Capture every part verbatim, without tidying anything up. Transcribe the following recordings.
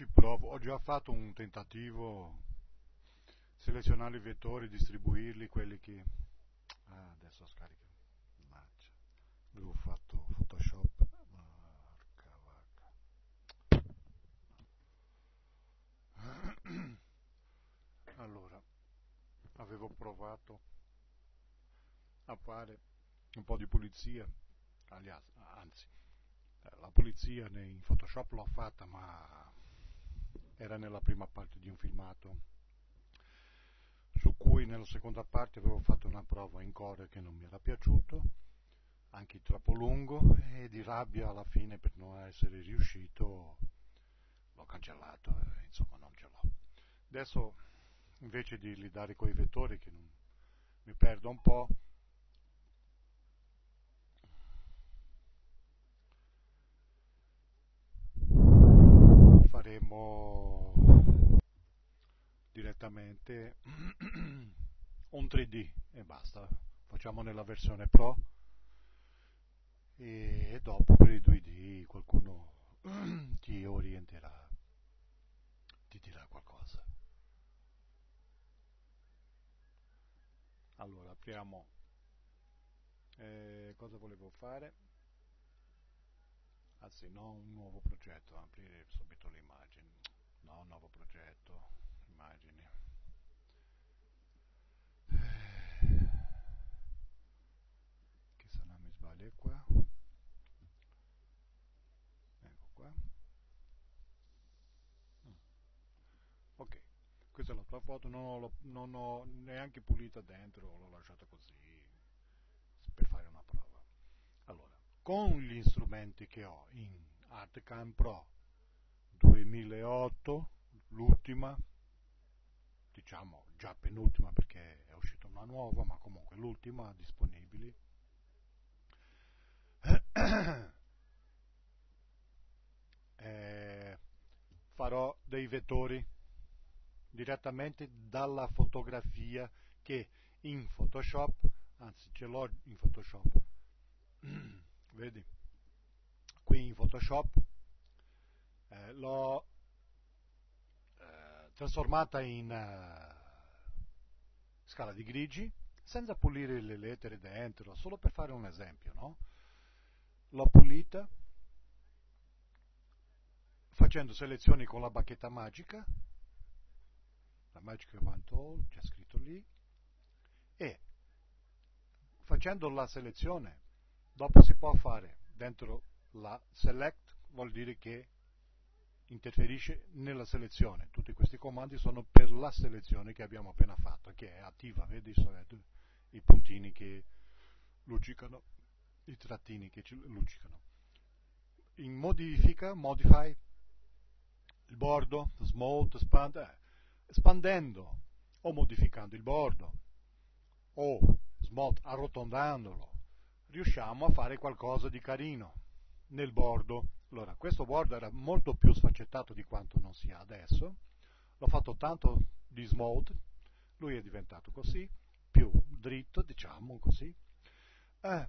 ci provo, ho già fatto un tentativo, selezionare i vettori, distribuirli, quelli che... Ah, adesso scarico, mannaggia, avevo fatto Photoshop, marca vacca. Allora, avevo provato a fare un po' di pulizia, anzi, la pulizia in Photoshop l'ho fatta, ma era nella prima parte di un filmato, su cui nella seconda parte avevo fatto una prova in Corel che non mi era piaciuto, anche troppo lungo, e di rabbia alla fine per non essere riuscito l'ho cancellato, insomma non ce l'ho. Adesso invece di lidare con i vettori che non, mi perdo un po', faremo direttamente un tre D e basta, facciamo nella versione Pro e dopo per i due D qualcuno ti orienterà, ti dirà qualcosa. Allora apriamo, eh, cosa volevo fare? Anzi, ah, sì, no, un nuovo progetto, aprire subito le immagini, no, un nuovo progetto, immagini, che se non mi sbaglio è qua, ecco qua, ok, questa è la tua foto, non ho, non ho neanche pulita dentro, l'ho lasciata così per fare una prova. Allora, con gli strumenti che ho in ArtCAM Pro duemilaotto, l'ultima, diciamo già penultima perché è uscita una nuova, ma comunque l'ultima disponibile, eh, farò dei vettori direttamente dalla fotografia che in Photoshop, anzi ce l'ho in Photoshop, vedi, qui in Photoshop eh, l'ho eh, trasformata in eh, scala di grigi senza pulire le lettere dentro, solo per fare un esempio, no? L'ho pulita facendo selezioni con la bacchetta magica, la Magic Wand Tool, c'è scritto lì, e facendo la selezione dopo si può fare dentro la select, vuol dire che interferisce nella selezione. Tutti questi comandi sono per la selezione che abbiamo appena fatto, che è attiva, vedi i puntini che luccicano, i trattini che luccicano. In modifica, modify, il bordo, smooth, expand, eh, espandendo o modificando il bordo, o smooth, arrotondandolo, riusciamo a fare qualcosa di carino nel bordo. Allora, questo bordo era molto più sfaccettato di quanto non sia adesso, l'ho fatto tanto di smooth, lui è diventato così, più dritto, diciamo così, eh,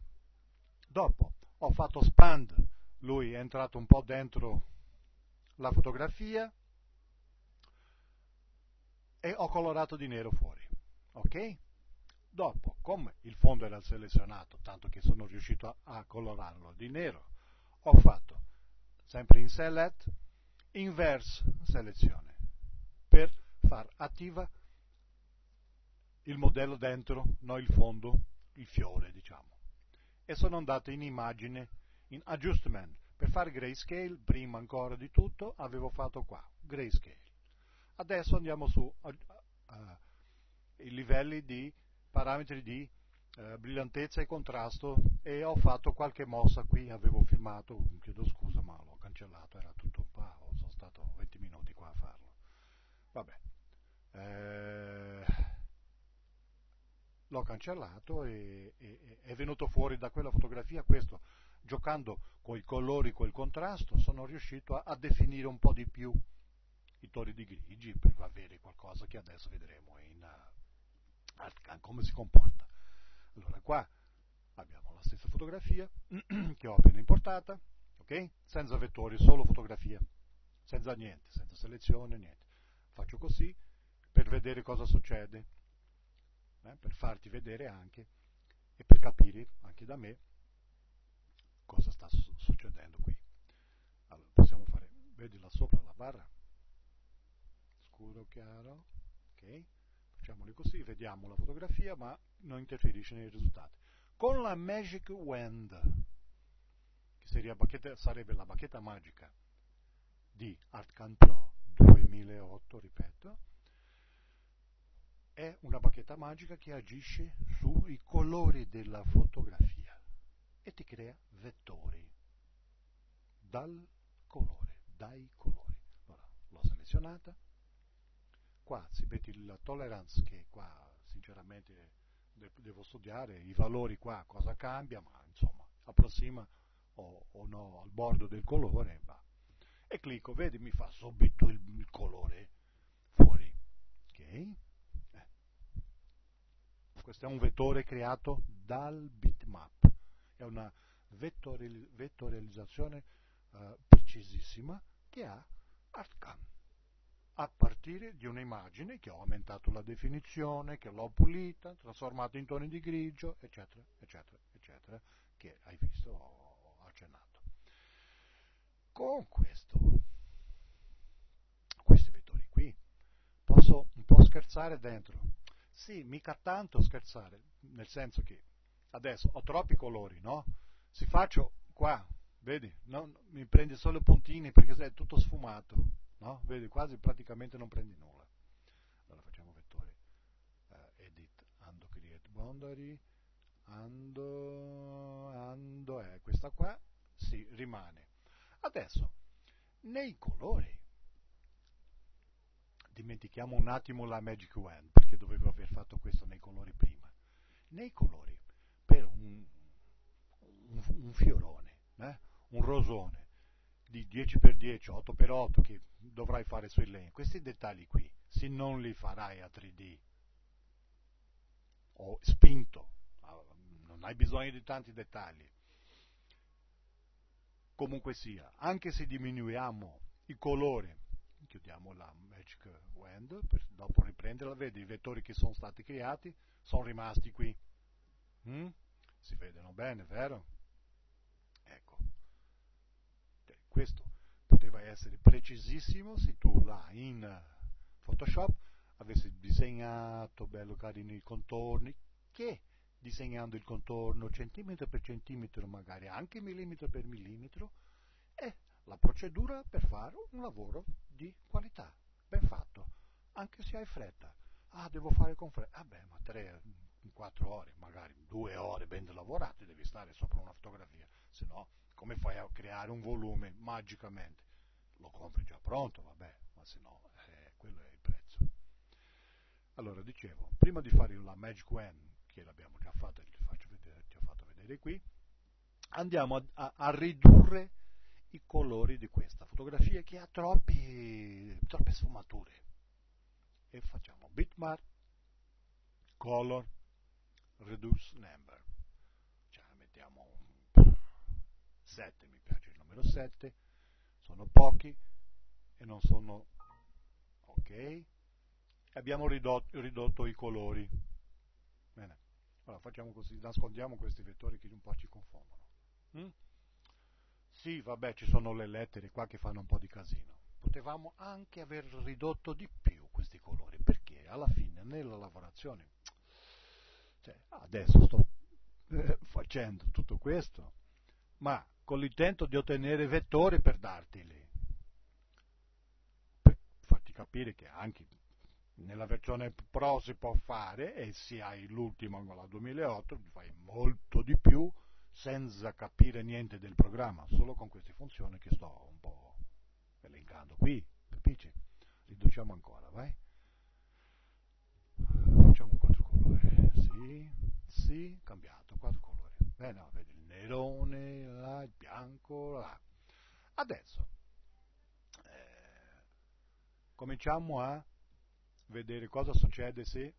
dopo ho fatto expand, lui è entrato un po' dentro la fotografia e ho colorato di nero fuori, ok? Dopo, come il fondo era selezionato, tanto che sono riuscito a, a colorarlo di nero, ho fatto sempre in Select, Inverse Selezione, per far attiva il modello dentro, no, il fondo, il fiore, diciamo. E sono andato in Immagine, in Adjustment, per fare Grayscale, prima ancora di tutto avevo fatto qua, Grayscale. Adesso andiamo su uh, uh, i livelli di parametri di eh, brillantezza e contrasto, e ho fatto qualche mossa qui, avevo filmato, chiedo scusa ma l'ho cancellato, era tutto un po', sono stato venti minuti qua a farlo, vabbè, eh, l'ho cancellato e, e è venuto fuori da quella fotografia questo, giocando con i colori, col contrasto, sono riuscito a, a definire un po' di più i toni di grigi per avere qualcosa che adesso vedremo in... come si comporta. Allora qua abbiamo la stessa fotografia che ho appena importata, ok? Senza vettori, solo fotografia, senza niente, senza selezione, niente. Faccio così per vedere cosa succede, eh, per farti vedere anche e per capire anche da me cosa sta su succedendo qui. Allora, possiamo fare, vedi là sopra la barra? Scuro, chiaro, ok? Facciamoli così, vediamo la fotografia, ma non interferisce nei risultati. Con la Magic Wand, che seria bacchetta, sarebbe la bacchetta magica di ArtCAM Pro duemilaotto, ripeto, è una bacchetta magica che agisce sui colori della fotografia e ti crea vettori dal colore, dai colori. Allora, l'ho selezionata. Qua si vede la tolerance, che qua sinceramente devo studiare i valori, qua cosa cambia, ma insomma approssima o, o no al bordo del colore, va. E clicco, vedi, mi fa subito il, il colore fuori, ok? Eh. Questo è un vettore creato dal bitmap, è una vettori, vettorializzazione eh, precisissima che ha ArtCAM, a partire di un'immagine che ho aumentato la definizione, che l'ho pulita, trasformata in toni di grigio, eccetera, eccetera, eccetera, che hai visto, ho accennato. Con questo, questi vettori qui, posso un po' scherzare dentro. Sì, mica tanto scherzare, nel senso che adesso ho troppi colori, no? Se faccio qua, vedi, non, mi prende solo i puntini perché è tutto sfumato. No? Vedi, quasi praticamente non prendi nulla. Allora facciamo vettore uh, edit ando create boundary ando ando è eh, questa qua, si sì, rimane. Adesso nei colori dimentichiamo un attimo la Magic Wand, perché dovevo aver fatto questo nei colori prima. Nei colori, per un, un, un fiorone, eh? Un rosone di dieci per dieci, otto per otto che dovrai fare sui legni, questi dettagli qui, se non li farai a tre D o spinto, non hai bisogno di tanti dettagli. Comunque sia, anche se diminuiamo il colore, chiudiamo la Magic Wand per dopo riprenderla, vedi i vettori che sono stati creati sono rimasti qui, mm? Si vedono bene, vero? Ecco, questo poteva essere precisissimo se tu là in Photoshop avessi disegnato bello carino i contorni, che disegnando il contorno centimetro per centimetro, magari anche millimetro per millimetro, è la procedura per fare un lavoro di qualità, ben fatto, anche se hai fretta. Ah, devo fare con fretta, vabbè, ah, ma tre quattro ore, magari due ore ben lavorate devi stare sopra una fotografia, se no come fai a creare un volume magicamente? Lo compri già pronto, vabbè, ma se no, eh, quello è il prezzo. Allora, dicevo, prima di fare la Magic Wand, che l'abbiamo già fatta, ti, faccio vedere, ti ho fatto vedere qui, andiamo a, a, a ridurre i colori di questa fotografia che ha troppi, troppe sfumature. E facciamo bitmap, color, reduce number. Cioè, mettiamo sette, mi piace il numero sette, sono pochi e non sono ok. Abbiamo ridotto, ridotto i colori. Bene, allora facciamo così, nascondiamo questi vettori che un po' ci confondono. Mm? Sì, vabbè, ci sono le lettere qua che fanno un po' di casino. Potevamo anche aver ridotto di più questi colori, perché alla fine nella lavorazione, cioè, adesso sto eh, facendo tutto questo, ma con l'intento di ottenere vettori per darteli, per farti capire che anche nella versione Pro si può fare, e se hai l'ultima con la duemilaotto fai molto di più senza capire niente del programma, solo con queste funzioni che sto un po' elencando qui, capisci? Riduciamo ancora, vai? Facciamo quattro colori, sì, sì, cambiato, quattro colori, bene, no, vedi il nerone, là, il bianco, là. Adesso eh, cominciamo a vedere cosa succede se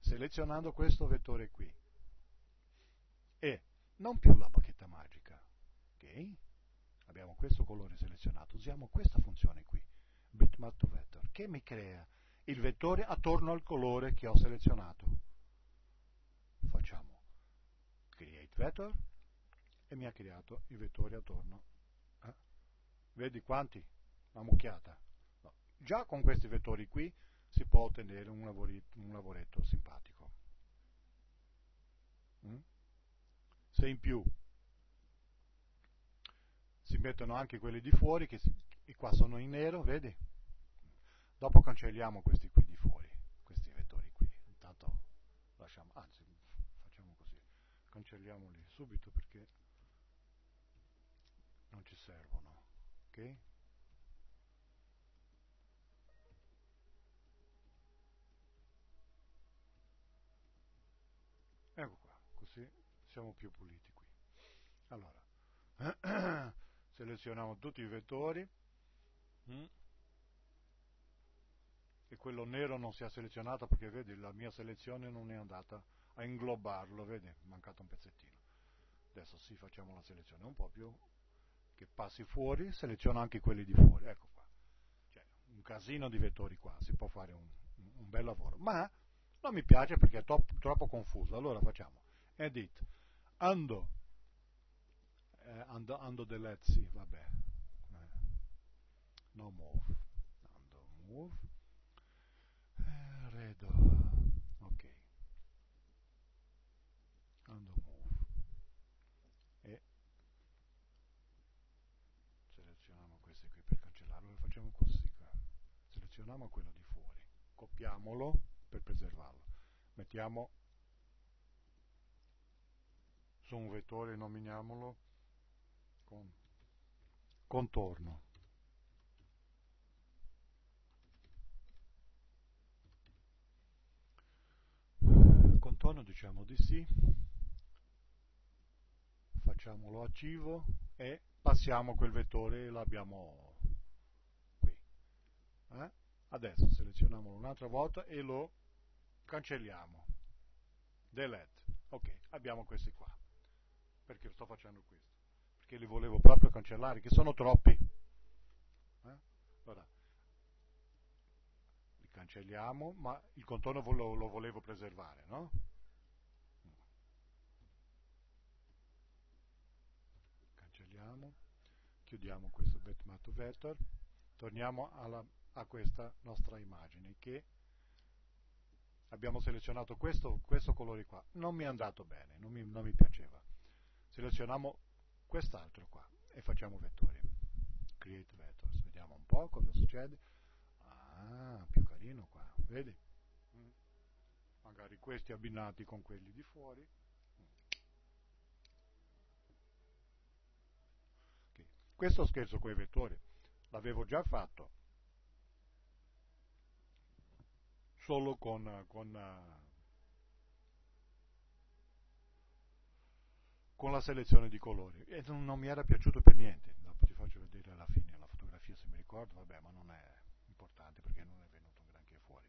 selezionando questo vettore qui e non più la bacchetta magica, ok? abbiamo questo colore selezionato, usiamo questa funzione qui, bitmap to vector, che mi crea il vettore attorno al colore che ho selezionato. Facciamo create vector e mi ha creato i vettori attorno. Eh? Vedi quanti? Una mucchiata. No. Già con questi vettori qui si può ottenere un lavoretto, un lavoretto simpatico. Mm? Se in più si mettono anche quelli di fuori, che si, e qua sono in nero, vedi? Dopo cancelliamo questi qui di fuori, questi vettori qui. Intanto lasciamo, anzi facciamo così, cancelliamoli subito perché non ci servono, ok? Ecco qua, così siamo più puliti qui. Allora, selezioniamo tutti i vettori, mm. e quello nero non si è selezionato perché, vedi, la mia selezione non è andata a inglobarlo, vedi, è mancato un pezzettino. Adesso sì, facciamo la selezione un po' più, che passi fuori, seleziono anche quelli di fuori, ecco qua. Cioè, un casino di vettori qua, si può fare un, un bel lavoro, ma non mi piace perché è troppo, troppo confuso. Allora facciamo edit, ando, eh, ando, ando delete, sì, vabbè, no move, ando move, eh, redo, ok, ando move, e selezioniamo questi qui per cancellarlo, lo facciamo così qua. Selezioniamo quello di fuori, copiamolo per preservarlo, mettiamo su un vettore, nominiamolo con contorno, contorno diciamo di sì, facciamolo attivo e passiamo quel vettore, l'abbiamo qui, eh? Adesso selezioniamolo un'altra volta e lo cancelliamo, delete, ok, abbiamo questi qua. Perché sto facendo questo? Perché li volevo proprio cancellare, che sono troppi, eh? Allora, li cancelliamo, ma il contorno lo, lo volevo preservare, no? Cancelliamo, chiudiamo questo bitmap to vector, torniamo alla, a questa nostra immagine che abbiamo selezionato, questo, questo colore qua non mi è andato bene, non mi, non mi piaceva, selezioniamo quest'altro qua e facciamo vettori, create vectors, vediamo un po' cosa succede. Ah, più carino qua, vedi? Mm. Magari questi abbinati con quelli di fuori, mm. Okay. Questo scherzo con i vettori l'avevo già fatto, solo con, con, con la selezione di colori, e non, non mi era piaciuto per niente. Dopo ti faccio vedere alla fine la fotografia se mi ricordo, vabbè, ma non è importante perché non è venuto granché fuori,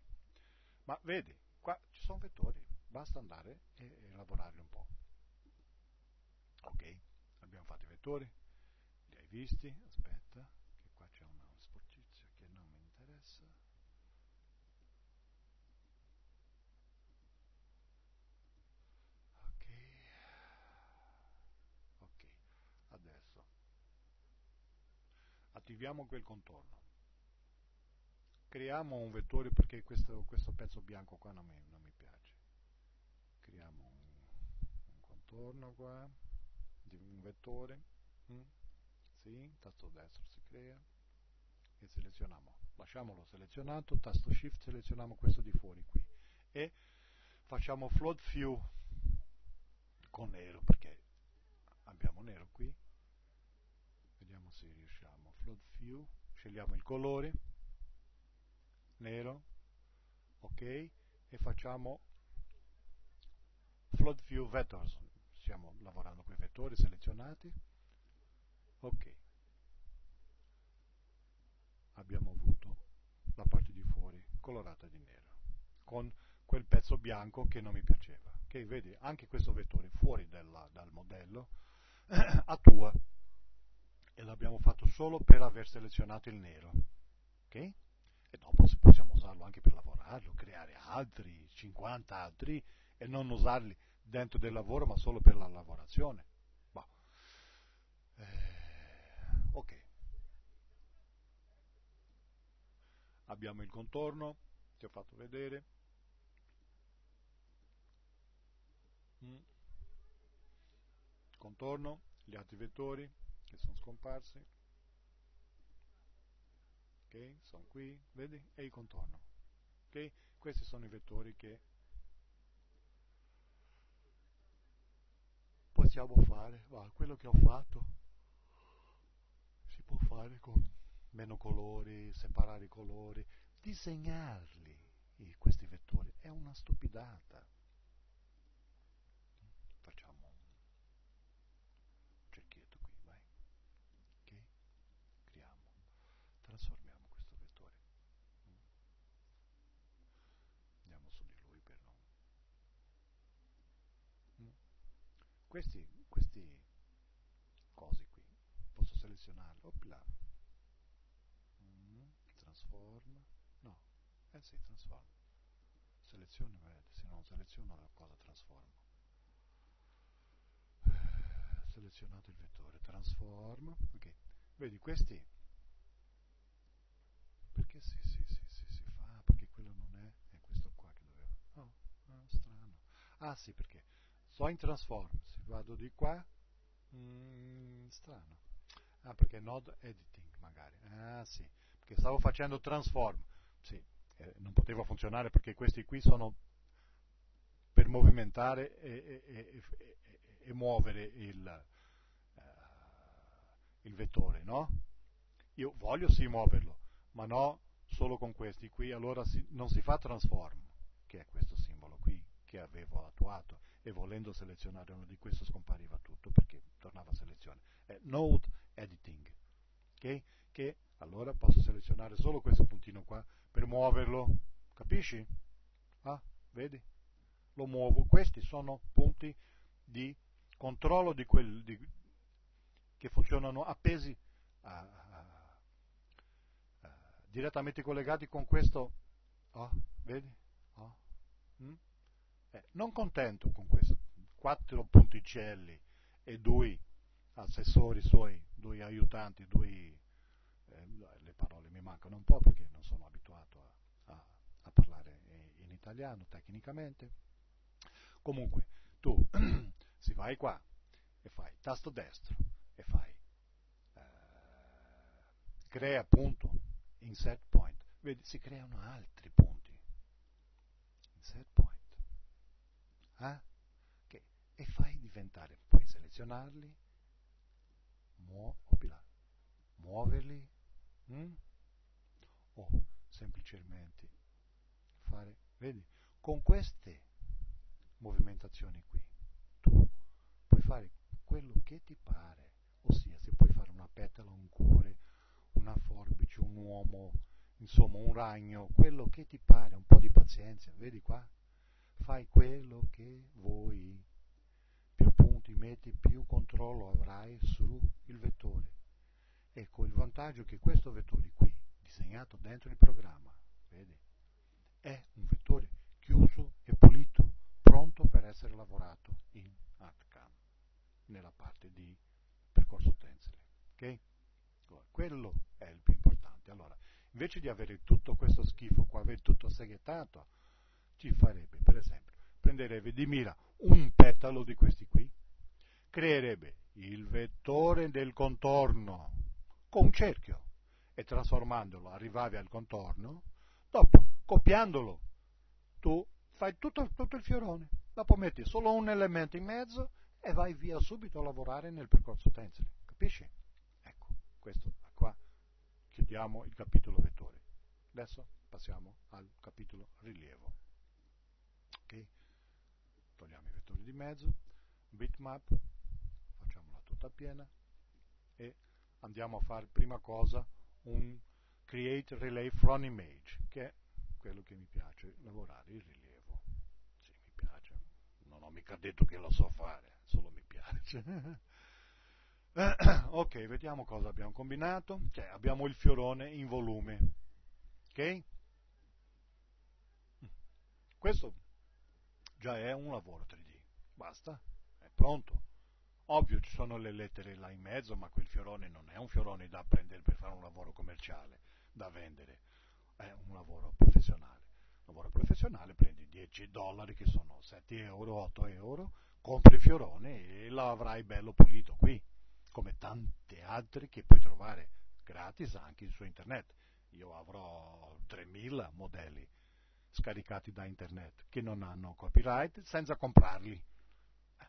ma vedi, qua ci sono vettori, basta andare e elaborarli un po'. Ok, abbiamo fatto i vettori, li hai visti, aspetta che qua c'è una sporcizia che non mi interessa. Attiviamo quel contorno, creiamo un vettore perché questo, questo pezzo bianco qua non mi, non mi piace, creiamo un, un contorno qua, un vettore, mm? Sì, tasto destro si crea e selezioniamo, lasciamolo selezionato, tasto shift, selezioniamo questo di fuori qui e facciamo float fill con nero perché abbiamo nero qui. Vediamo se riusciamo, float view, scegliamo il colore nero, ok, e facciamo float view vectors, stiamo lavorando con i vettori selezionati, ok, abbiamo avuto la parte di fuori colorata di nero con quel pezzo bianco che non mi piaceva, ok, vedi, anche questo vettore fuori della, dal modello attua e l'abbiamo fatto solo per aver selezionato il nero, ok? E dopo possiamo usarlo anche per lavorarlo, creare altri, cinquanta altri, e non usarli dentro del lavoro ma solo per la lavorazione. Boh. Eh, ok, abbiamo il contorno, ti ho fatto vedere. Mm. Contorno, gli altri vettori che sono scomparsi, ok, sono qui, vedi, e il contorno, ok, questi sono i vettori che possiamo fare. Va, quello che ho fatto si può fare con meno colori, separare i colori, disegnarli, questi vettori è una stupidata. Trasformiamo questo vettore, andiamo su di lui per non... Questi, questi cose qui, posso selezionarli, opla, trasforma, no, eh sì, trasforma, selezione, se non seleziono la cosa trasforma, selezionato il vettore, trasforma, ok, vedi questi... Perché sì, sì, sì, sì, si fa, perché quello non è, è questo qua che doveva... Oh, no, strano. Ah sì, perché so in transform, se vado di qua, mm, strano. Ah, perché node editing magari. Ah sì, perché stavo facendo transform. Sì, eh, non poteva funzionare perché questi qui sono per movimentare e, e, e, e, e muovere il, uh, il vettore, no? Io voglio sì muoverlo, ma no solo con questi qui, allora si, non si fa transform, che è questo simbolo qui che avevo attuato, e volendo selezionare uno di questi scompariva tutto perché tornava a selezione. È node editing, okay? Che allora posso selezionare solo questo puntino qua per muoverlo, capisci? Ah, vedi? Lo muovo, questi sono punti di controllo di quel, di, che funzionano appesi a, a direttamente collegati con questo, oh, vedi? Oh. Mm? Eh, non contento con questo, quattro ponticelli e due assessori suoi, due aiutanti, due, eh, le parole mi mancano un po' perché non sono abituato a, a, a parlare in italiano tecnicamente. Comunque, tu si vai qua e fai tasto destro e fai eh, crea punto, insert point, vedi, si creano altri punti, insert point, eh? Okay. E fai diventare, puoi selezionarli, muo muoverli, mm? O semplicemente fare, vedi, con queste movimentazioni qui tu puoi fare quello che ti pare, ossia se puoi fare una petala, un cuore, una forbice, un uomo, insomma un ragno, quello che ti pare, un po' di pazienza, vedi qua? Fai quello che vuoi, più punti metti, più controllo avrai sul vettore. Ecco, il vantaggio è che questo vettore qui, disegnato dentro il programma, vedi? È un vettore chiuso e pulito, pronto per essere lavorato in ArtCAM, nella parte di percorso tensile, ok? Quello è il più importante. Allora, invece di avere tutto questo schifo qua, avere tutto seghettato, ci farebbe, per esempio, prenderebbe di mira un petalo di questi qui, creerebbe il vettore del contorno con un cerchio e trasformandolo arrivavi al contorno, dopo copiandolo tu fai tutto, tutto il fiorone, dopo metti solo un elemento in mezzo e vai via subito a lavorare nel percorso tensile, capisci? Questo qua, chiudiamo il capitolo vettori. Adesso passiamo al capitolo rilievo. Okay. Togliamo i vettori di mezzo, bitmap, facciamola tutta piena e andiamo a fare prima cosa un create relay from image, che è quello che mi piace lavorare, il rilievo. Sì, mi piace. Non ho mica detto che lo so fare, solo mi piace. Ok, vediamo cosa abbiamo combinato. Cioè, abbiamo il fiorone in volume, ok? Questo già è un lavoro tre D, basta, è pronto. Ovvio, ci sono le lettere là in mezzo, ma quel fiorone non è un fiorone da prendere per fare un lavoro commerciale, da vendere, è un lavoro professionale. Lavoro professionale, prendi dieci dollari, che sono sette euro, otto euro, compri il fiorone e lo avrai bello pulito qui, come tanti altri che puoi trovare gratis anche su internet. Io avrò tremila modelli scaricati da internet che non hanno copyright, senza comprarli, eh.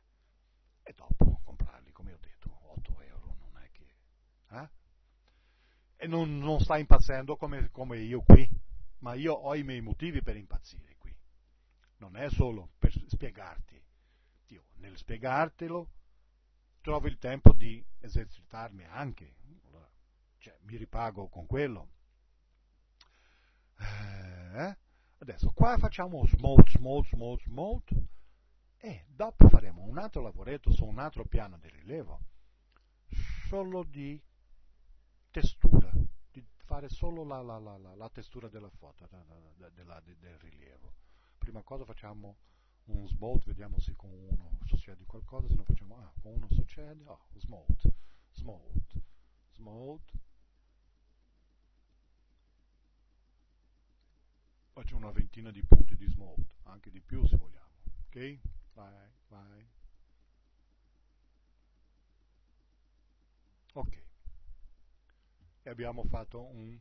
E dopo comprarli, come ho detto, otto euro non è che eh? E non, non sta impazzendo come, come io qui, ma io ho i miei motivi per impazzire qui, non è solo per spiegarti. Io, nel spiegartelo, trovo il tempo di esercitarmi anche, cioè, mi ripago con quello. Eh? Adesso qua facciamo smooth, smooth, smooth, smooth, e dopo faremo un altro lavoretto su un altro piano di rilievo, solo di testura, di fare solo la, la, la, la, la testura della foto, da, da, della, del rilievo. Prima cosa facciamo un smooth, vediamo se con uno succede qualcosa, se no facciamo, ah, con uno succede, oh, smooth, smooth, smooth. Faccio una ventina di punti di smooth, anche di più se vogliamo, ok? Vai, vai. Ok. E abbiamo fatto un,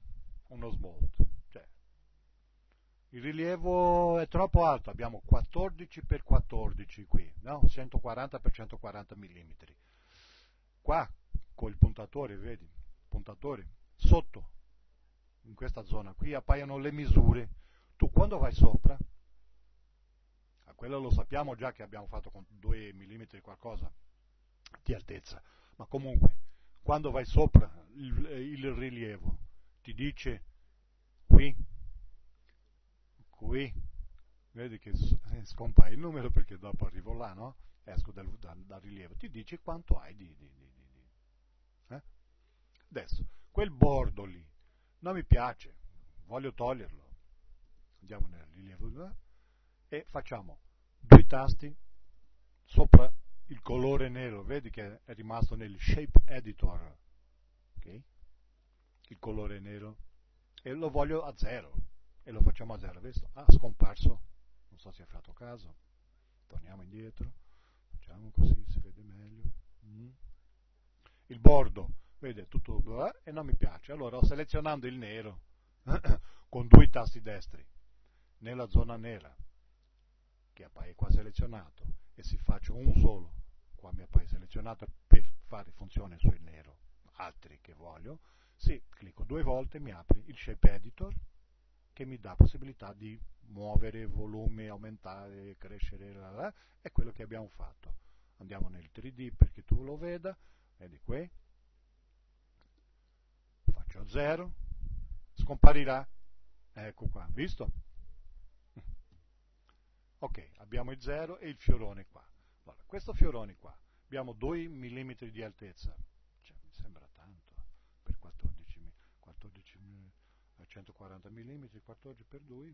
uno smooth. Il rilievo è troppo alto, abbiamo quattordici per quattordici qui, no? centoquaranta per centoquaranta millimetri. Qua, col puntatore, vedi, puntatore, sotto, in questa zona qui, appaiono le misure. Tu quando vai sopra, a quello lo sappiamo già che abbiamo fatto con due millimetri qualcosa di altezza, ma comunque, quando vai sopra il, il rilievo, ti dice qui, qui, vedi che scompare il numero perché dopo arrivo là, no? Esco dal, dal, dal rilievo, ti dice quanto hai di... di, di, di. Eh? Adesso, quel bordo lì non mi piace, voglio toglierlo, andiamo nel rilievo là, e facciamo due tasti sopra il colore nero, vedi che è rimasto nel shape editor, okay? Il colore nero, e lo voglio a zero. E lo facciamo a zero, visto? Ah, scomparso, non so se è fatto caso, torniamo indietro, facciamo così, si vede meglio. Mm. Il bordo, vede, tutto bla, e non mi piace, allora selezionando il nero, con due tasti destri, nella zona nera, che appare qua selezionato, e se faccio un solo, qua mi appare selezionato per fare funzione sul nero, altri che voglio, sì, clicco due volte, mi apre il shape editor, che mi dà possibilità di muovere volume, aumentare, crescere, là, là, è quello che abbiamo fatto. Andiamo nel tre D perché tu lo veda, vedi qui, faccio zero, scomparirà, ecco qua, visto? Ok, abbiamo il zero e il fiorone qua. Allora, questo fiorone qua, abbiamo due millimetri di altezza, cioè, mi sembra tanto, per quattordici millimetri, centoquaranta millimetri, quattordici per due,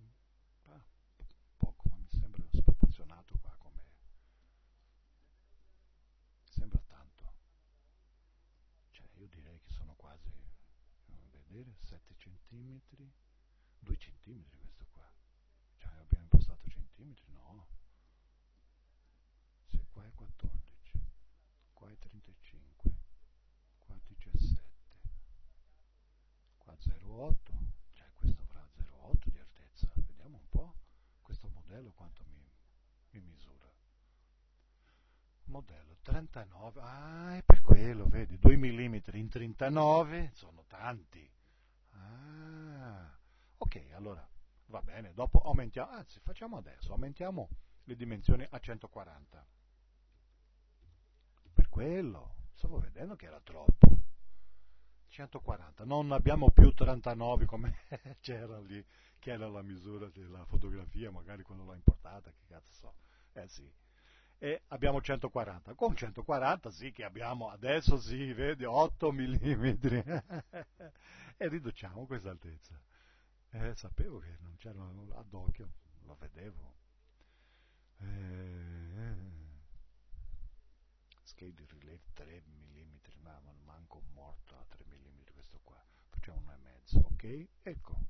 ah, poco, ma mi sembra sproporzionato qua come sembra tanto, cioè io direi che sono quasi, a vedere, sette centimetri, due centimetri questo qua, cioè abbiamo impostato centimetri, no, se qua è quattordici, qua è trentacinque, qua è diciassette, qua è zero virgola otto, di altezza, vediamo un po' questo modello quanto mi, mi misura, modello trentanove, ah, è per quello, vedi, due millimetri in trentanove sono tanti, ah, ok, allora va bene, dopo aumentiamo, anzi facciamo adesso, aumentiamo le dimensioni a centoquaranta, per quello stavo vedendo che era troppo, centoquaranta, non abbiamo più trentanove come c'era lì, che era la misura della fotografia, magari quando l'ho importata, che cazzo so, eh sì, e abbiamo centoquaranta. Con centoquaranta sì che abbiamo, adesso sì, vedi, otto millimetri. E riduciamo questa altezza. Eh, sapevo che non c'era nulla ad occhio, lo vedevo. Eh, scale relief tre millimetri, ma manco morto a tre millimetri questo qua. Facciamo uno e mezzo, ok? Ecco.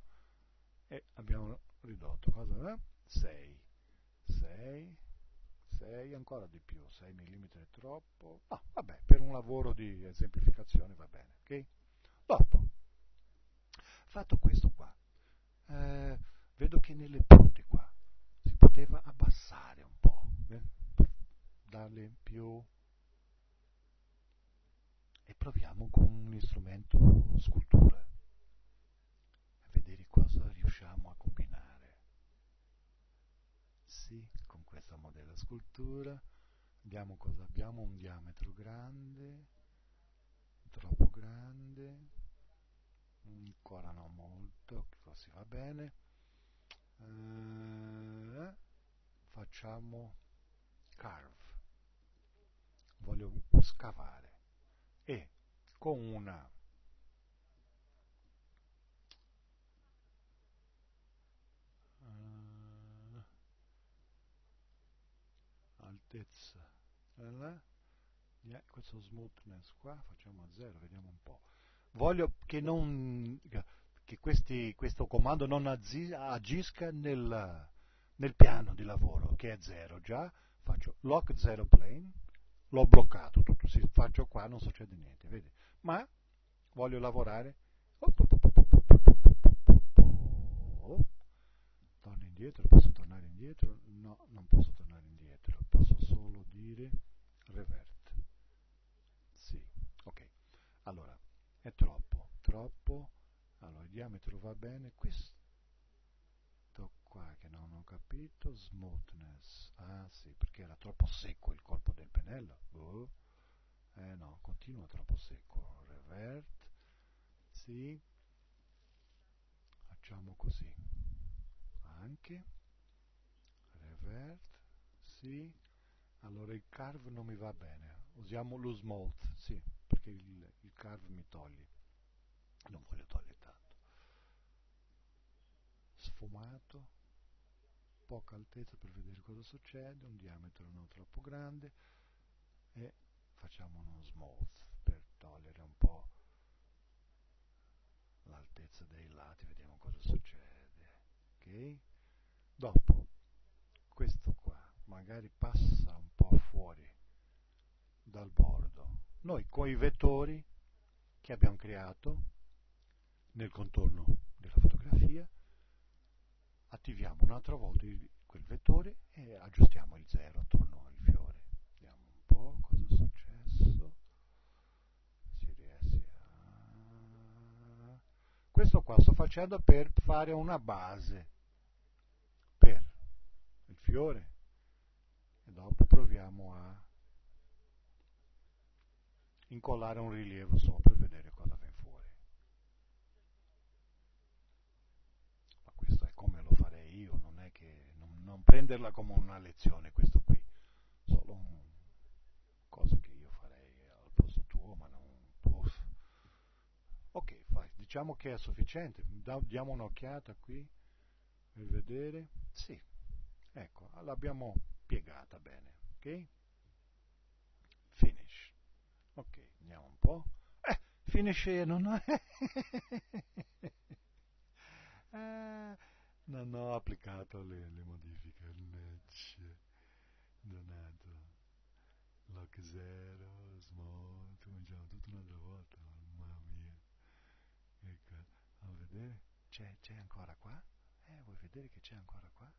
E abbiamo ridotto cosa? sei, sei, sei, ancora di più, sei millimetri è troppo. Ah, vabbè, per un lavoro di esemplificazione va bene, ok? Dopo, fatto questo qua, eh, vedo che nelle punte qua si poteva abbassare un po', eh? Darle più, e proviamo con un strumento scultura a vedere cosa riusciamo a combinare. Sì, con questa modella scultura vediamo cosa abbiamo, un diametro grande, troppo grande, ancora non molto, così va bene. Eh, facciamo carve, voglio scavare, e con una uh, altezza, yeah, questo smoothness qua facciamo a zero, vediamo un po', voglio che non che questi, questo comando non agisca nel, nel piano di lavoro che è zero già. Faccio lock zero plane, l'ho bloccato, tutto, se faccio qua non succede niente, vedi? Ma voglio lavorare, torno indietro, posso tornare indietro? No, non posso tornare indietro, posso solo dire revert, sì, ok. Allora, è troppo, troppo, allora il diametro va bene, questo qua che non ho capito, smoothness, ah sì, perché era troppo secco il corpo del pennello, oh. Eh no, continua troppo secco, revert, sì, facciamo così, anche, revert, sì, allora il curve non mi va bene, usiamo lo smooth, sì, perché il, il curve mi toglie, non voglio togliere tanto, sfumato, poca altezza per vedere cosa succede, un diametro non troppo grande, e facciamo uno smooth per togliere un po' l'altezza dei lati, vediamo cosa succede, ok? Dopo questo qua magari passa un po' fuori dal bordo, noi coi vettori che abbiamo creato nel contorno della fotografia attiviamo un'altra volta quel vettore e aggiustiamo il zero attorno al fiore. Vediamo un po' cosa è successo. Si riesce a... Questo qua sto facendo per fare una base per il fiore. E dopo proviamo a incollare un rilievo sopra e vedere cosa viene fuori. Ma questo è come lo io, non è che non, non prenderla come una lezione questo qui, solo un, cose che io farei al posto tuo, ma non uff. Ok, fai, diciamo che è sufficiente, da, diamo un'occhiata qui per vedere, sì, ecco, l'abbiamo piegata bene, ok? Finish, ok, andiamo un po', eh, finish non è... eh, non ho applicato le, le modifiche, il match donato, lock zero, smooth, cominciamo tutto un'altra volta, mamma mia, ecco, a vedere, c'è ancora qua? Eh, vuoi vedere che c'è ancora qua?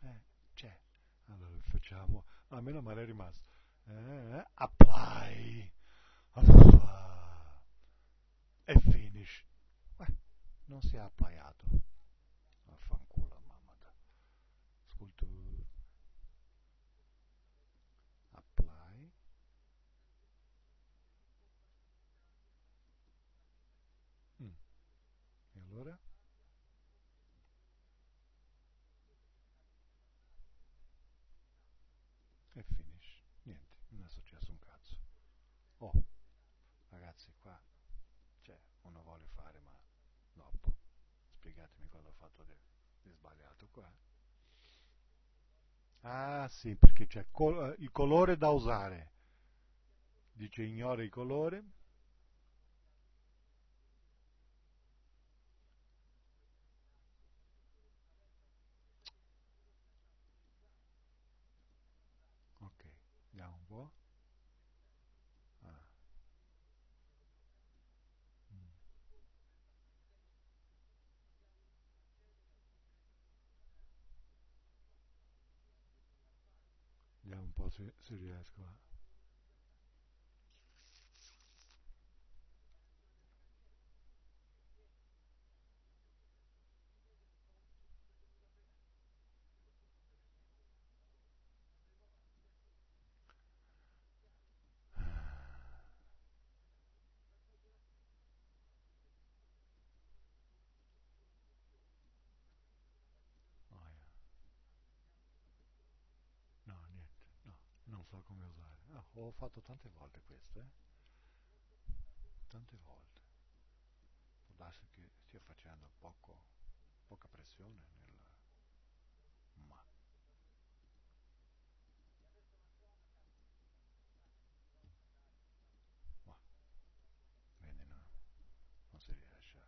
Eh, c'è, allora facciamo, ah, meno male è rimasto, eh, apply, allora, e finish. Non si è applicato, affanculo, mamma da scultura, apply, mm. E allora cioè uno vuole fare, ma dopo spiegatemi cosa ho fatto di, di sbagliato qua. Ah sì, perché c'è col, il colore da usare, dice ignora il colore. Ok, vediamo un po'. Ah. Mm. Vediamo un po' se, se riesco a... Non so come usare. Ah, ho fatto tante volte questo, eh? Tante volte. Può darsi che stia facendo poco, poca pressione nel... Ma. Ma. Bene, no. Non si riesce a...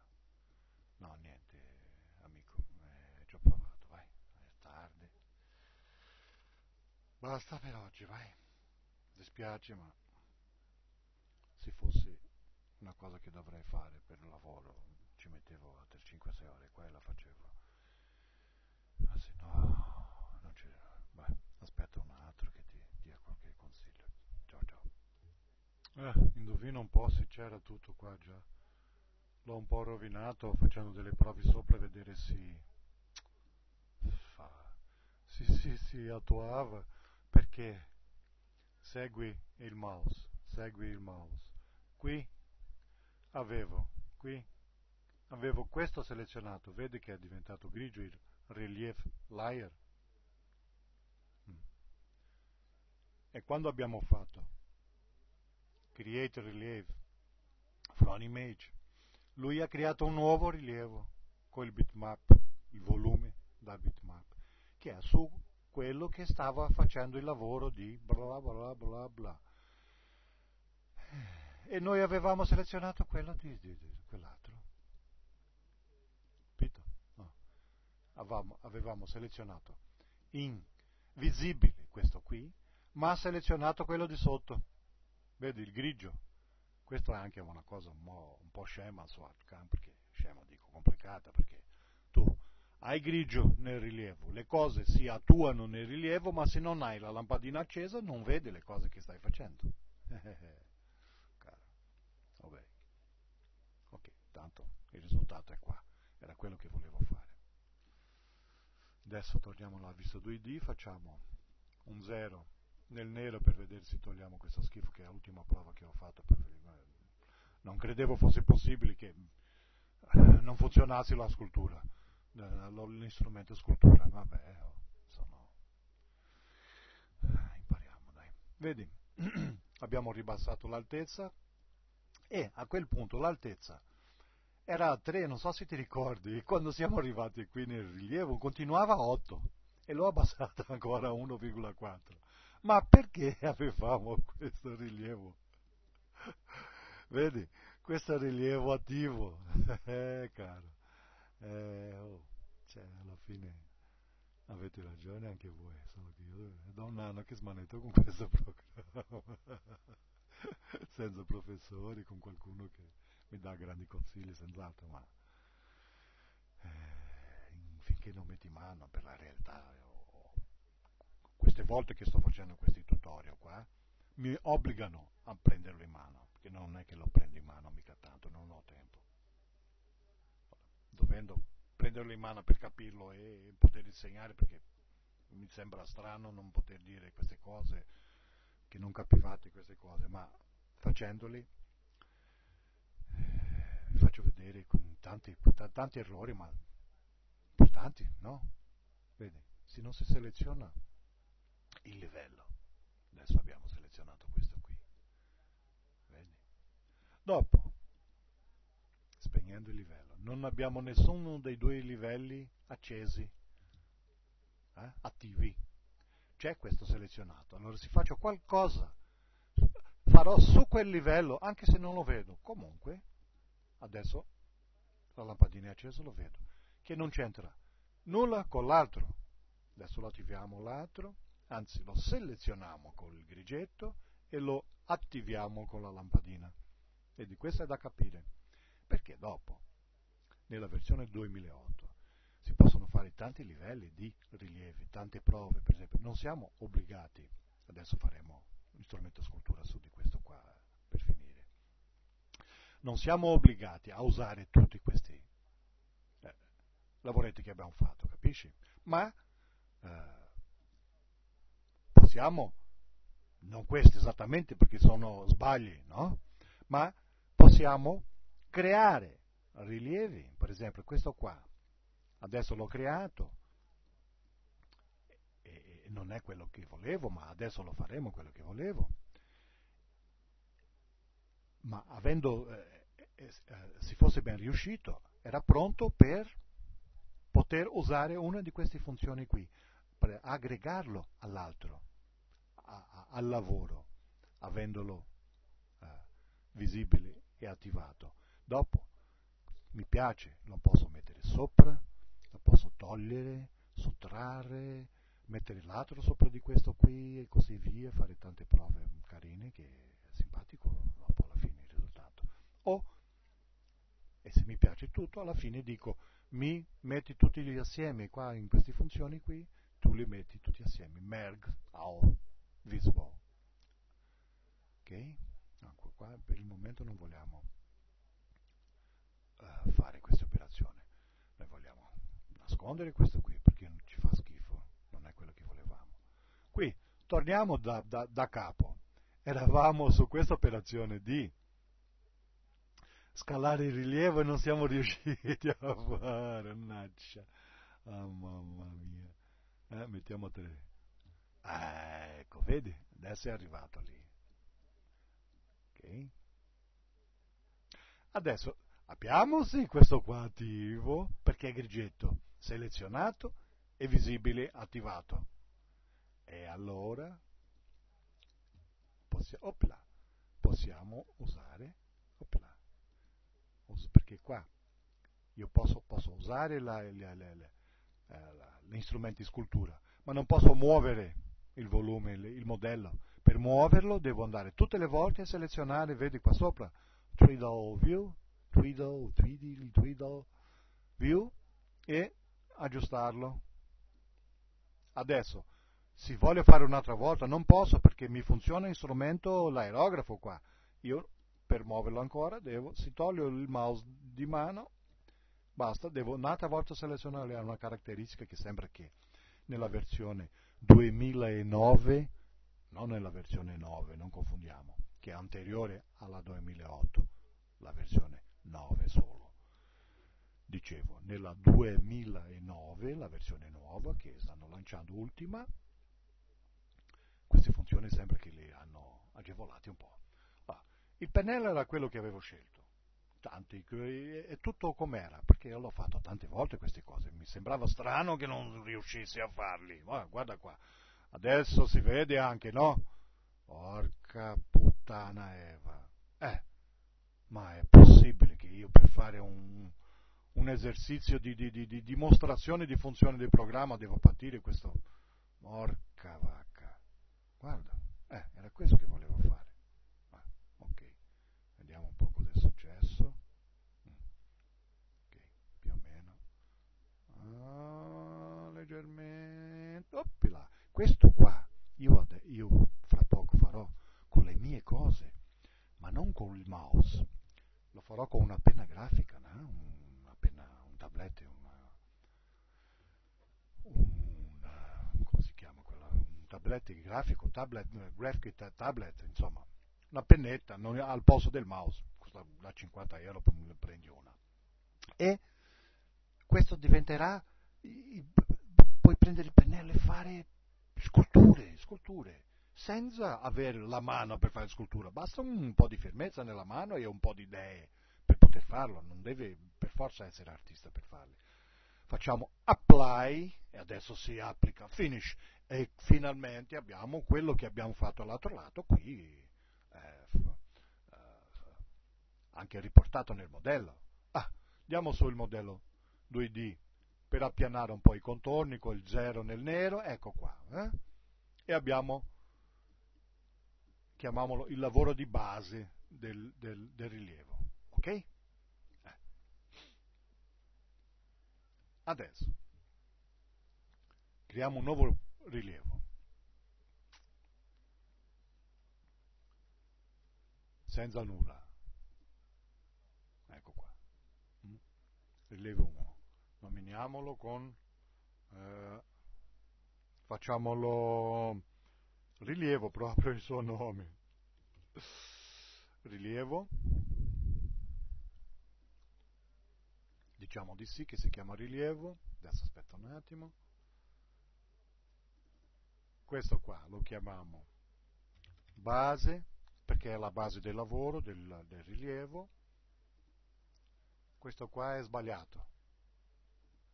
No, niente, amico. Eh, ci ho provato, vai. È tardi. Basta per oggi, vai. Dispiace, ma se fosse una cosa che dovrei fare per il lavoro ci mettevo altre cinque sei ore, qua e la facevo. Ma se no, non c'è. Beh, aspetta un altro che ti dia qualche consiglio. Ciao ciao. Eh, indovino un po' se c'era tutto qua già. L'ho un po' rovinato facendo delle prove sopra a vedere se si, si, si attuava. Perché segui il mouse, segui il mouse. Qui avevo, qui avevo questo selezionato, vedi che è diventato grigio il relief layer. Mm. E quando abbiamo fatto create relief from image, lui ha creato un nuovo rilievo con il bitmap, il volume da bitmap, che è su quello che stava facendo il lavoro di bla bla bla bla, e noi avevamo selezionato quello di, di, di quell'altro, capito? No. Avevamo, avevamo selezionato invisibile questo qui, ma selezionato quello di sotto, vedi il grigio. Questo è anche una cosa un po', un po' scema su ArtCAM, perché scema dico complicata, perché tu hai grigio nel rilievo, le cose si attuano nel rilievo, ma se non hai la lampadina accesa non vedi le cose che stai facendo. Caro. Vabbè. Ok, tanto il risultato è qua, era quello che volevo fare. Adesso torniamo alla vista due D, facciamo un zero nel nero per vedere se togliamo questo schifo, che è l'ultima prova che ho fatto. Per... non credevo fosse possibile che non funzionasse la scultura, l'instrumento scultura. Vabbè, sono... ah, impariamo, dai. Vedi, abbiamo ribassato l'altezza, e a quel punto l'altezza era a tre, non so se ti ricordi, quando siamo arrivati qui nel rilievo continuava a otto e l'ho abbassata ancora a uno virgola quattro. Ma perché avevamo questo rilievo? Vedi, questo è rilievo attivo. Eh, caro. Eh, oh, cioè, alla fine avete ragione anche voi, solo che io è da un anno che smanetto con questo programma, senza professori, con qualcuno che mi dà grandi consigli senz'altro, ma eh, finché non metti mano per la realtà, io, queste volte che sto facendo questi tutorial qua mi obbligano a prenderlo in mano, perché non è che lo prendo in mano mica tanto, non ho tempo. Dovendo prenderlo in mano per capirlo e poter insegnare, perché mi sembra strano non poter dire queste cose, che non capivate queste cose, ma facendoli eh, vi faccio vedere con tanti, tanti errori, ma importanti, no? Vedi, se non si seleziona il livello, adesso abbiamo selezionato questo qui, vedi? Dopo segnando il livello. Non abbiamo nessuno dei due livelli accesi, eh? attivi. C'è questo selezionato. Allora se faccio qualcosa, farò su quel livello, anche se non lo vedo. Comunque, adesso la lampadina è accesa, lo vedo. Che non c'entra nulla con l'altro. Adesso lo attiviamo l'altro, anzi lo selezioniamo col grigetto e lo attiviamo con la lampadina. E di questo è da capire, perché dopo, nella versione duemilaotto, si possono fare tanti livelli di rilievi, tante prove, per esempio. Non siamo obbligati, adesso faremo un strumento scultura su di questo qua per finire, non siamo obbligati a usare tutti questi eh, lavoretti che abbiamo fatto, capisci? Ma eh, possiamo, non questi esattamente perché sono sbagli, no? Ma possiamo creare rilievi, per esempio questo qua, adesso l'ho creato e non è quello che volevo, ma adesso lo faremo quello che volevo, ma avendo, eh, eh, se fosse ben riuscito, era pronto per poter usare una di queste funzioni qui, per aggregarlo all'altro, a, a, al lavoro, avendolo visibile e attivato. Dopo mi piace, lo posso mettere sopra, lo posso togliere, sottrarre, mettere l'altro sopra di questo qui e così via, fare tante prove carine che è simpatico dopo alla fine il risultato. O, e se mi piace tutto, alla fine dico mi metti tutti gli assiemi qua in queste funzioni qui, tu li metti tutti assieme, merge all visible. Ok? Anche qua per il momento non vogliamo uh, fare questa operazione, noi vogliamo nascondere questo qui perché non ci fa schifo, non è quello che volevamo. Qui torniamo da, da, da capo, eravamo su questa operazione di scalare il rilievo e non siamo riusciti a fare, mannaggia, oh, mamma mia, eh, mettiamo tre, ah, ecco, vedi, adesso è arrivato lì. Adesso abbiamo sì questo qua attivo perché è grigetto, selezionato e visibile attivato, e allora possi- opla, possiamo usare opla, perché qua io posso, posso usare la, la, la, la, la, gli strumenti di scultura, ma non posso muovere il volume, il modello. Per muoverlo devo andare tutte le volte a selezionare, vedi qua sopra, three D view, three D view e aggiustarlo. Adesso, se voglio fare un'altra volta, non posso perché mi funziona il strumento, l'aerografo qua. Io per muoverlo ancora devo, se toglio il mouse di mano, basta, devo un'altra volta selezionare. Ha una caratteristica che sembra che nella versione duemilanove, non nella versione nove, non confondiamo, che è anteriore alla duemilaotto, la versione nove solo. Dicevo, nella duemilanove, la versione nuova, che stanno lanciando ultima, queste funzioni sembra che le hanno agevolate un po'. Ah, il pennello era quello che avevo scelto, tanti, è tutto com'era, perché l'ho fatto tante volte queste cose, mi sembrava strano che non riuscissi a farli. Ah, guarda qua. Adesso si vede anche, no? Porca puttana Eva. Eh, ma è possibile che io per fare un, un esercizio di, di, di, di dimostrazione di funzione del programma devo partire questo? Porca vacca. Guarda, eh, era questo che volevo fare. Ah, ok, vediamo un po' cosa è successo. Ok, più o meno. Ah, leggermente. Oppila. Questo qua, io, io fra poco farò con le mie cose, ma non con il mouse, lo farò con una penna grafica, no? una penna, un tablet, una, una, come si chiama quella? Un tablet grafico, tablet, graphic tablet, insomma, una pennetta non, al posto del mouse, costa da cinquanta euro, ne prendi una. E questo diventerà, puoi prendere il pennello e fare sculture, sculture, senza avere la mano per fare scultura, basta un po' di fermezza nella mano e un po' di idee per poter farlo, non deve per forza essere artista per farli. Facciamo apply e adesso si applica finish e finalmente abbiamo quello che abbiamo fatto all'altro lato qui, eh, eh, anche riportato nel modello. Ah, andiamo sul modello due D per appianare un po' i contorni col zero nel nero, ecco qua, eh? E abbiamo, chiamiamolo, il lavoro di base del, del, del rilievo, ok? Adesso creiamo un nuovo rilievo senza nulla, ecco qua, rilievo uno, nominiamolo con eh, facciamolo rilievo, proprio il suo nome, rilievo, diciamo di sì che si chiama rilievo. Adesso aspetta un attimo, questo qua lo chiamiamo base perché è la base del lavoro, del, del rilievo. Questo qua è sbagliato,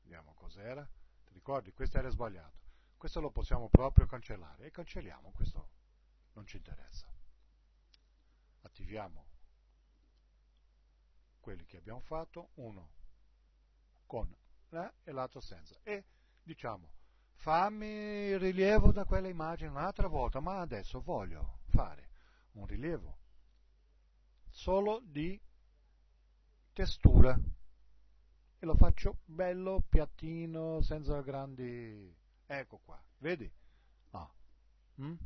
vediamo cos'era, ti ricordi? Questo era sbagliato, questo lo possiamo proprio cancellare e cancelliamo questo, non ci interessa. Attiviamo quelli che abbiamo fatto, uno con la e l'altro senza, e diciamo fammi il rilievo da quella immagine un'altra volta, ma adesso voglio fare un rilievo solo di testura e lo faccio bello piattino senza grandi, ecco qua, vedi? Ah. Mm?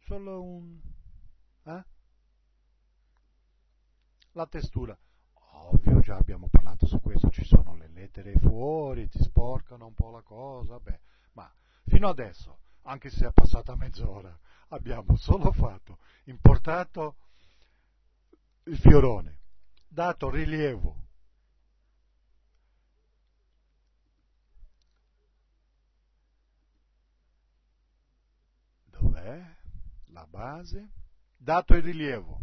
Solo un eh? la testura. Ovvio, già abbiamo parlato su questo, ci sono le lettere fuori, ti sporcano un po' la cosa, beh, ma fino adesso, anche se è passata mezz'ora, abbiamo solo fatto, importato il fiorone, dato rilievo, dov'è la base, dato il rilievo,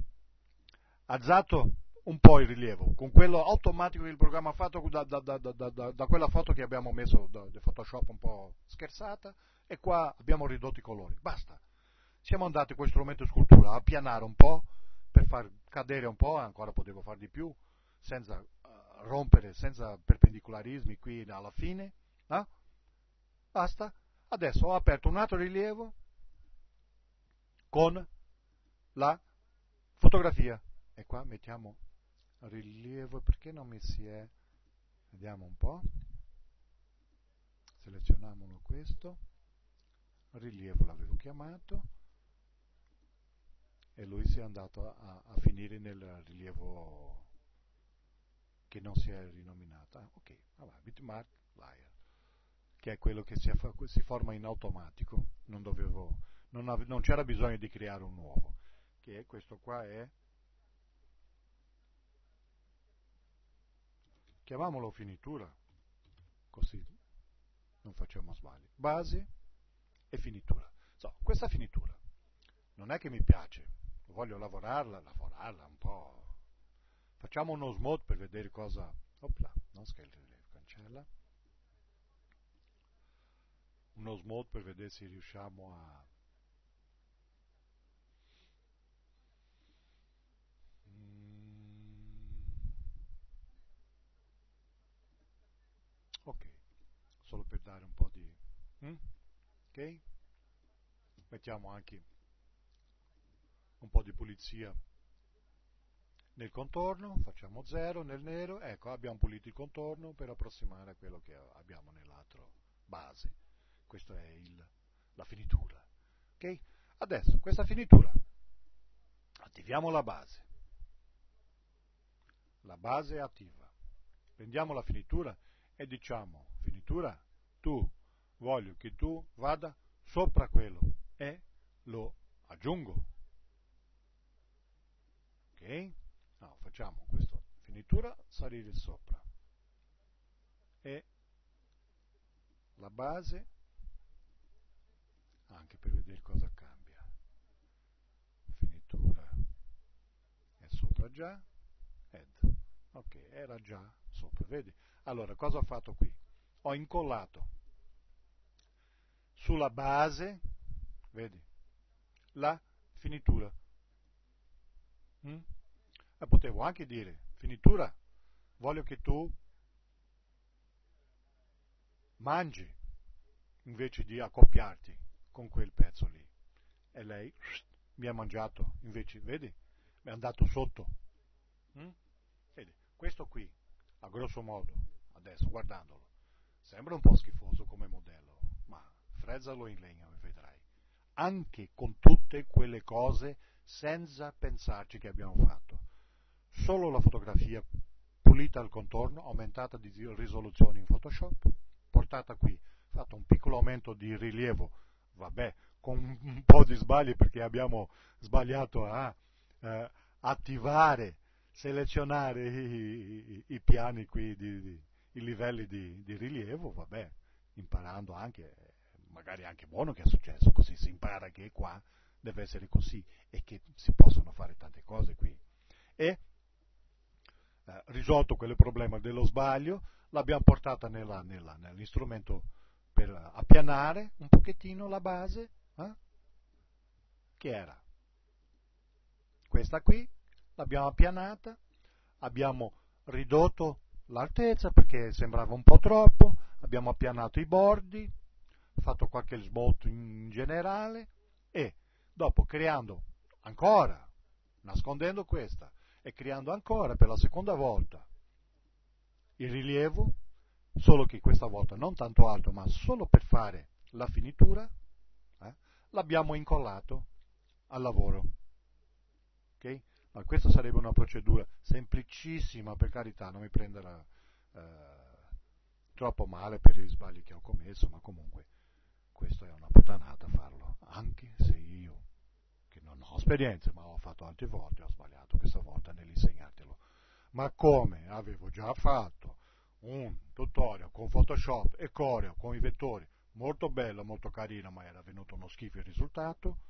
alzato un po' il rilievo, con quello automatico che il programma ha fatto da, da, da, da, da, da quella foto che abbiamo messo da, da Photoshop un po' scherzata, e qua abbiamo ridotto i colori, basta. Siamo andati con questo strumento scultura a pianare un po', per far cadere un po', ancora potevo far di più, senza uh, rompere, senza perpendicolarismi qui alla fine, eh? Basta. Adesso ho aperto un altro rilievo con la fotografia, e qua mettiamo rilievo, perché non mi si è, vediamo un po', selezioniamolo, questo rilievo l'avevo chiamato e lui si è andato a, a finire nel rilievo che non si è rinominato, ah, ok, allora, bitmark layer, che è quello che si, si forma in automatico, non dovevo, non, ave, non c'era bisogno di creare un nuovo, che questo qua è, chiamiamolo finitura, così non facciamo sbagli, base e finitura. So, questa finitura non è che mi piace, voglio lavorarla, lavorarla un po', facciamo uno smooth per vedere cosa, opla, non scherzo, cancella, uno smooth per vedere se riusciamo a solo per dare un po' di... Mm? Ok? Mettiamo anche un po' di pulizia nel contorno, facciamo zero nel nero, ecco, abbiamo pulito il contorno per approssimare a quello che abbiamo nell'altro base. Questa è il, la finitura. Ok? Adesso, questa finitura, attiviamo la base. La base è attiva. Prendiamo la finitura e diciamo finitura, tu, voglio che tu vada sopra quello e lo aggiungo, ok? No, facciamo questo, finitura, salire sopra e la base, anche per vedere cosa cambia, finitura e sopra c'era già head, ok, era già sopra, vedi? Allora cosa ho fatto qui? Ho incollato sulla base, vedi, la finitura. Mm? E potevo anche dire, finitura, voglio che tu mangi, invece di accoppiarti con quel pezzo lì. E lei mi ha mangiato, invece, vedi, mi è andato sotto. Mm? Vedi, questo qui, a grosso modo, adesso guardandolo, sembra un po' schifoso come modello, ma frezzalo in legno e vedrai. Anche con tutte quelle cose, senza pensarci, che abbiamo fatto. Solo la fotografia pulita al contorno, aumentata di risoluzione in Photoshop, portata qui, fatto un piccolo aumento di rilievo, vabbè, con un po' di sbagli perché abbiamo sbagliato a eh, attivare, selezionare i, i, i piani qui, di, di, i livelli di, di rilievo, vabbè, imparando anche, magari anche buono che è successo, così si impara che qua deve essere così e che si possono fare tante cose qui. E eh, risolto quel problema dello sbaglio, l'abbiamo portata nella, nella, nell'istrumento per appianare un pochettino la base, eh? Che era questa qui, l'abbiamo appianata, abbiamo ridotto l'altezza perché sembrava un po' troppo, abbiamo appianato i bordi, fatto qualche svolto in generale e dopo creando ancora, nascondendo questa e creando ancora per la seconda volta il rilievo, solo che questa volta non tanto alto ma solo per fare la finitura, eh, l'abbiamo incollato al lavoro, ok? Ma questa sarebbe una procedura semplicissima, per carità, non mi prenderà eh, troppo male per gli sbagli che ho commesso, ma comunque questo è una puttanata farlo, anche se io, che non ho esperienza, ma ho fatto altre volte, ho sbagliato questa volta nell'insegnartelo, ma come avevo già fatto un tutorial con Photoshop e Corel, con i vettori, molto bello, molto carino, ma era venuto uno schifo il risultato,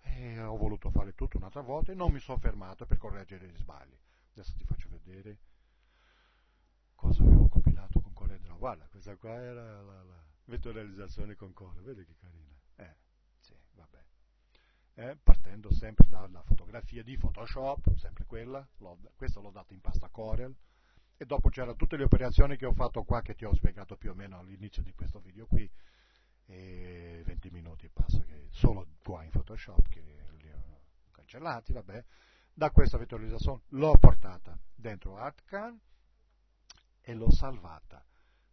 e ho voluto fare tutto un'altra volta e non mi sono fermato per correggere gli sbagli. Adesso ti faccio vedere cosa avevo combinato con CorelDRAW. Guarda, questa qua era la, la vettorializzazione con Corel, vedi che carina, eh, sì, vabbè. Eh, partendo sempre dalla fotografia di Photoshop, sempre quella, questa l'ho data in pasta Corel, e dopo c'erano tutte le operazioni che ho fatto qua, che ti ho spiegato più o meno all'inizio di questo video qui, e venti minuti e passa che solo qua in Photoshop, che li ho cancellati, vabbè. Da questa vettorializzazione l'ho portata dentro ArtCAM e l'ho salvata.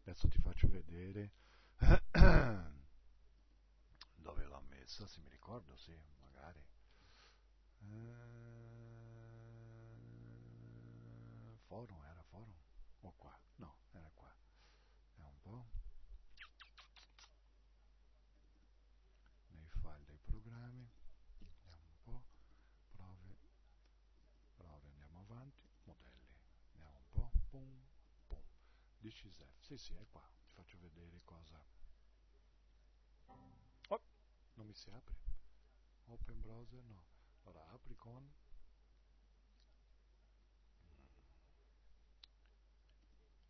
Adesso ti faccio vedere dove l'ho messa, se mi ricordo, sì, magari eh, forum era forum o qua, no, era qua, è un po' nei file dei programmi, vediamo un po', prove, prove, andiamo avanti, modelli, andiamo un po', pum, pum, D C S F, sì sì, è qua, ti faccio vedere cosa, oh, non mi si apre, open browser, no, allora apri con,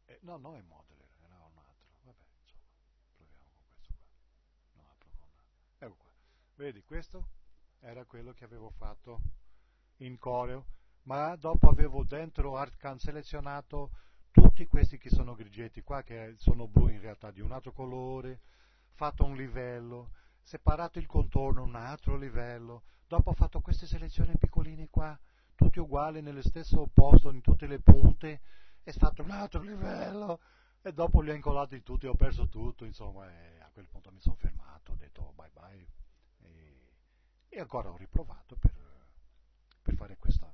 eh, no, no, è modeler, era un altro, vabbè, insomma, proviamo con questo qua, no, apro con, ecco qua, vedi, questo era quello che avevo fatto in Corel, ma dopo avevo dentro ArtCAM selezionato tutti questi che sono grigetti qua, che sono blu in realtà, di un altro colore, fatto un livello, separato il contorno, un altro livello, dopo ho fatto queste selezioni piccoline qua, tutti uguali, nello stesso posto, in tutte le punte, è stato un altro livello, e dopo li ho incollati tutti, ho perso tutto, insomma, e a quel punto mi sono fermato, ho detto bye bye, e, e ancora ho riprovato per, per fare questa,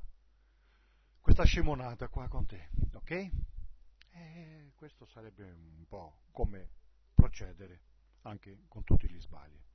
questa scimonata qua con te, ok? E questo sarebbe un po' come procedere, anche con tutti gli sbagli.